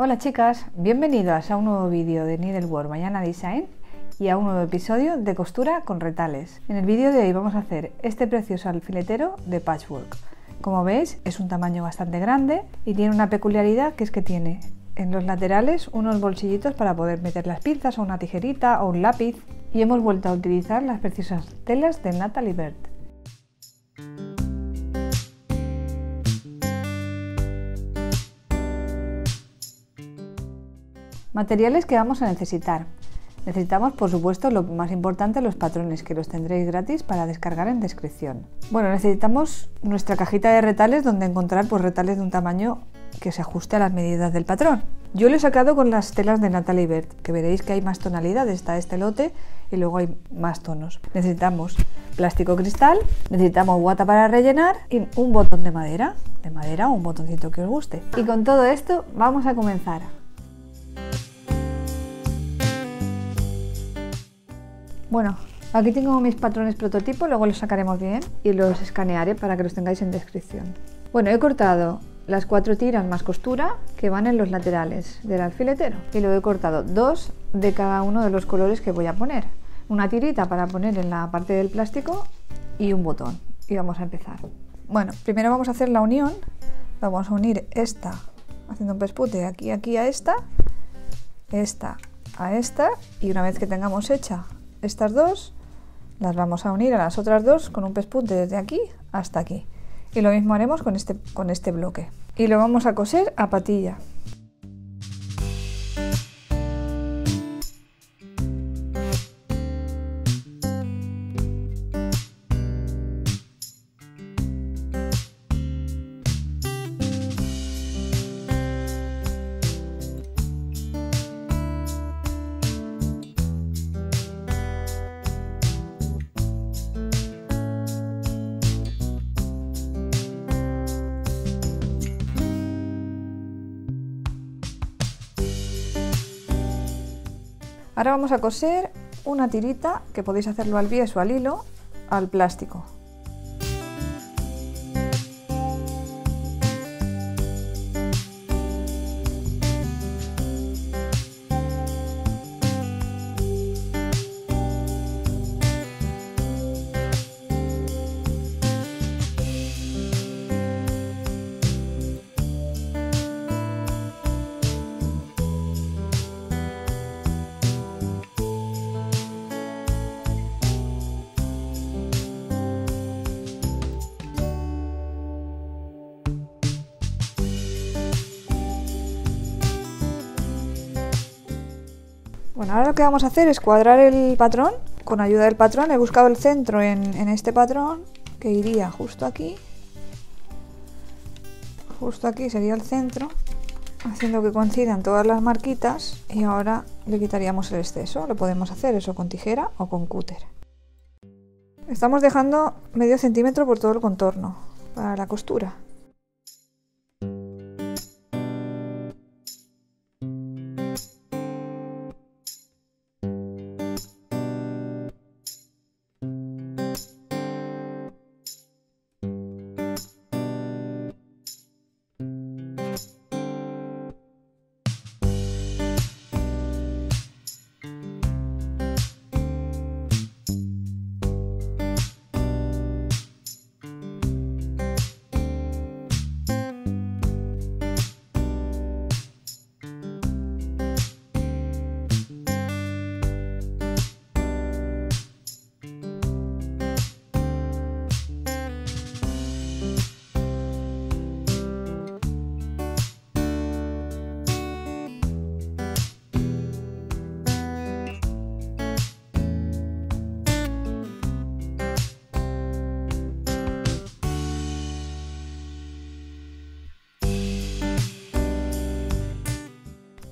Hola chicas, bienvenidas a un nuevo vídeo de Needlework by Ana Design y a un nuevo episodio de costura con retales. En el vídeo de hoy vamos a hacer este precioso alfiletero de patchwork. Como veis es un tamaño bastante grande y tiene una peculiaridad que es que tiene en los laterales unos bolsillitos para poder meter las pinzas o una tijerita o un lápiz, y hemos vuelto a utilizar las preciosas telas de Natalie Bird. Materiales que vamos a necesitar. Necesitamos, por supuesto, lo más importante, los patrones, que los tendréis gratis para descargar en descripción. Bueno, necesitamos nuestra cajita de retales donde encontrar pues, retales de un tamaño que se ajuste a las medidas del patrón. Yo lo he sacado con las telas de Natalie Bird, que veréis que hay más tonalidades, está este lote y luego hay más tonos. Necesitamos plástico cristal, necesitamos guata para rellenar y un botón de madera o un botoncito que os guste. Y con todo esto vamos a comenzar. Bueno, aquí tengo mis patrones prototipo, luego los sacaremos bien y los escanearé para que los tengáis en descripción. Bueno, he cortado las 4 tiras más costura que van en los laterales del alfiletero y luego he cortado 2 de cada uno de los colores que voy a poner. Una tirita para poner en la parte del plástico y un botón. Y vamos a empezar. Bueno, primero vamos a hacer la unión. Vamos a unir esta haciendo un pespute aquí a esta a esta, y una vez que tengamos hecha estas dos, las vamos a unir a las otras dos con un pespunte desde aquí hasta aquí. Y lo mismo haremos con este bloque. Y lo vamos a coser a patilla. Ahora vamos a coser una tirita, que podéis hacerlo al bies o al hilo, al plástico. Bueno, ahora lo que vamos a hacer es cuadrar el patrón. Con ayuda del patrón he buscado el centro en este patrón, que iría justo aquí. Justo aquí sería el centro, haciendo que coincidan todas las marquitas, y ahora le quitaríamos el exceso. Lo podemos hacer eso con tijera o con cúter. Estamos dejando medio centímetro por todo el contorno para la costura.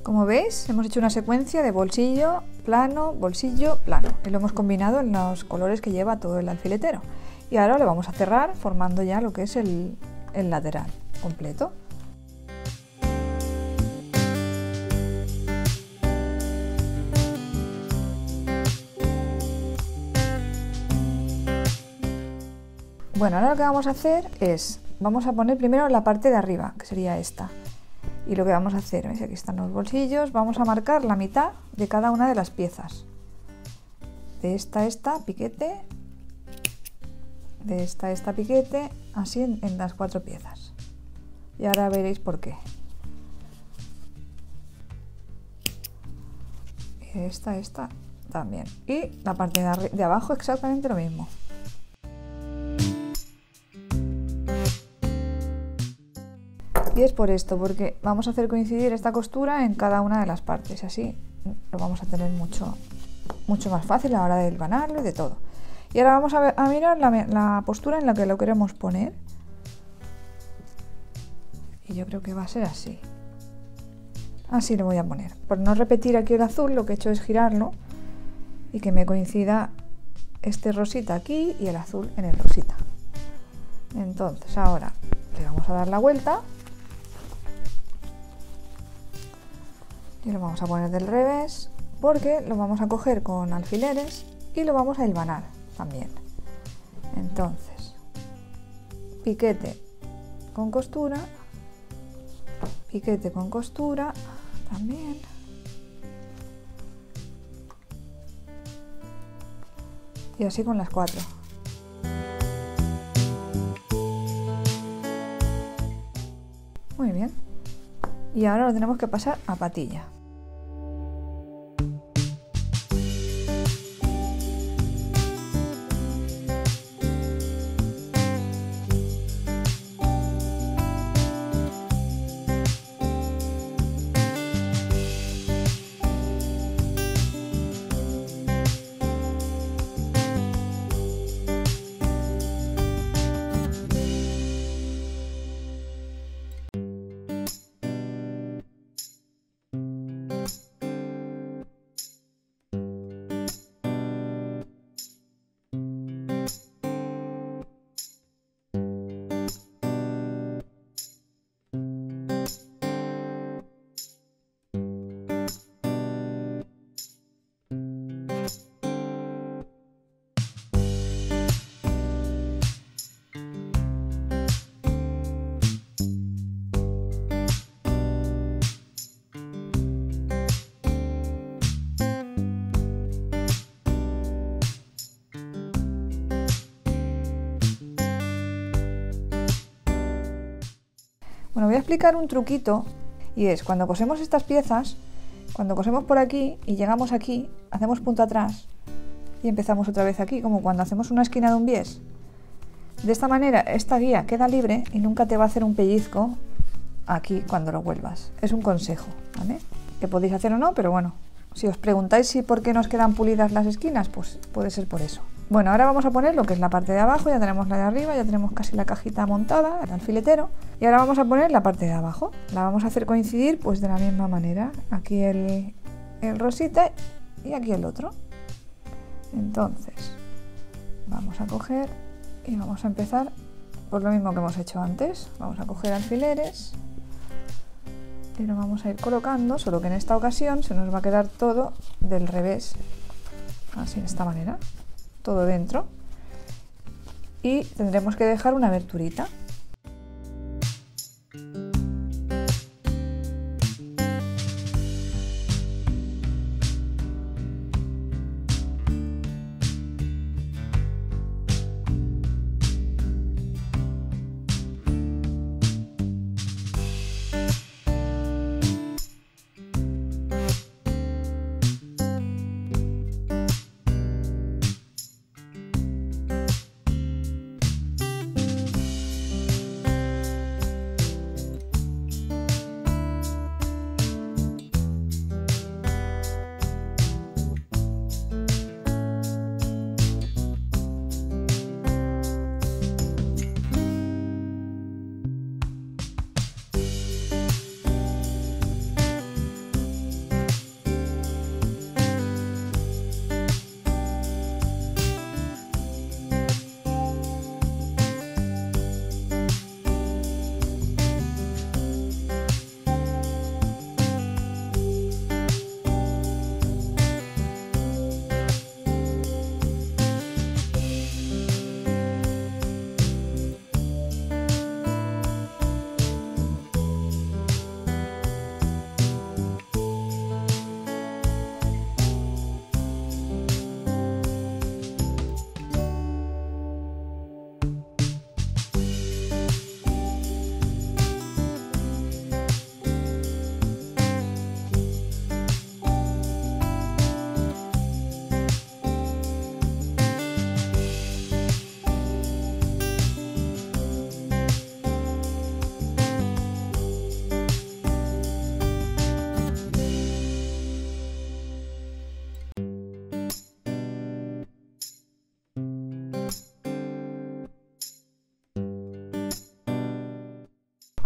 Como veis, hemos hecho una secuencia de bolsillo, plano, y lo hemos combinado en los colores que lleva todo el alfiletero. Y ahora lo vamos a cerrar formando ya lo que es el lateral completo. Bueno, ahora lo que vamos a hacer es, vamos a poner primero la parte de arriba, que sería esta. Y lo que vamos a hacer, ¿veis? Aquí están los bolsillos, vamos a marcar la mitad de cada una de las piezas. De esta a esta, piquete, de esta a esta, piquete, así en las cuatro piezas. Y ahora veréis por qué. Esta, esta también. Y la parte de abajo exactamente lo mismo. Y es por esto, porque vamos a hacer coincidir esta costura en cada una de las partes, así lo vamos a tener mucho más fácil a la hora de hilvanarlo y de todo. Y ahora vamos a mirar la postura en la que lo queremos poner. Y yo creo que va a ser así. Así lo voy a poner. Por no repetir aquí el azul, lo que he hecho es girarlo y que me coincida este rosita aquí y el azul en el rosita. Entonces ahora le vamos a dar la vuelta. Y lo vamos a poner del revés porque lo vamos a coger con alfileres y lo vamos a hilvanar también. Entonces, piquete con costura, piquete con costura también. Y así con las cuatro. Muy bien. Y ahora lo tenemos que pasar a patilla. Bueno, voy a explicar un truquito y es cuando cosemos estas piezas, cuando cosemos por aquí y llegamos aquí, hacemos punto atrás y empezamos otra vez aquí, como cuando hacemos una esquina de un bies. De esta manera esta guía queda libre y nunca te va a hacer un pellizco aquí cuando lo vuelvas. Es un consejo, ¿vale? Que podéis hacer o no, pero bueno, si os preguntáis si por qué nos quedan pulidas las esquinas, pues puede ser por eso. Bueno, ahora vamos a poner lo que es la parte de abajo, ya tenemos la de arriba, ya tenemos casi la cajita montada, el alfiletero. Y ahora vamos a poner la parte de abajo. La vamos a hacer coincidir pues de la misma manera. Aquí el rosita y aquí el otro. Entonces, vamos a coger y vamos a empezar por lo mismo que hemos hecho antes. Vamos a coger alfileres y lo vamos a ir colocando, solo que en esta ocasión se nos va a quedar todo del revés, así de esta manera. Todo dentro y tendremos que dejar una aberturita.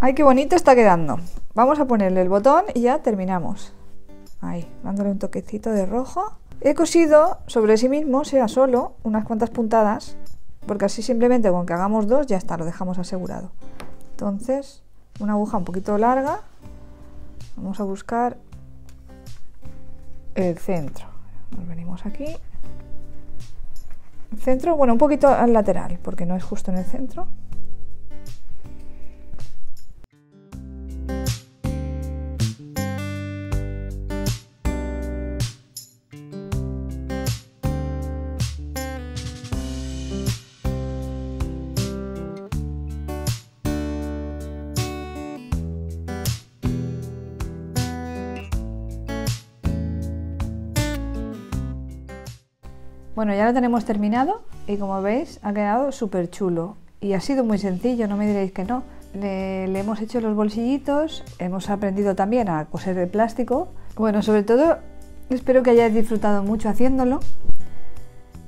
¡Ay, qué bonito está quedando! Vamos a ponerle el botón y ya terminamos. Ahí, dándole un toquecito de rojo. He cosido sobre sí mismo, sea solo, unas cuantas puntadas, porque así simplemente con que hagamos dos ya está, lo dejamos asegurado. Entonces, una aguja un poquito larga, vamos a buscar el centro. Nos venimos aquí. El centro, bueno, un poquito al lateral, porque no es justo en el centro. Bueno, ya lo tenemos terminado y como veis ha quedado súper chulo y ha sido muy sencillo, no me diréis que no. Le hemos hecho los bolsillitos, hemos aprendido también a coser de plástico. Bueno, sobre todo espero que hayáis disfrutado mucho haciéndolo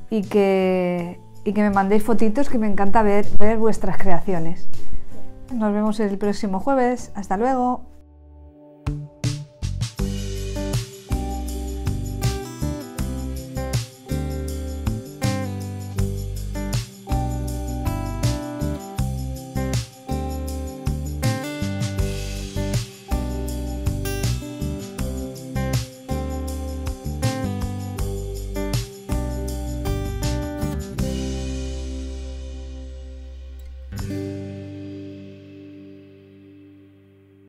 y que me mandéis fotitos, que me encanta ver vuestras creaciones. Nos vemos el próximo jueves, hasta luego.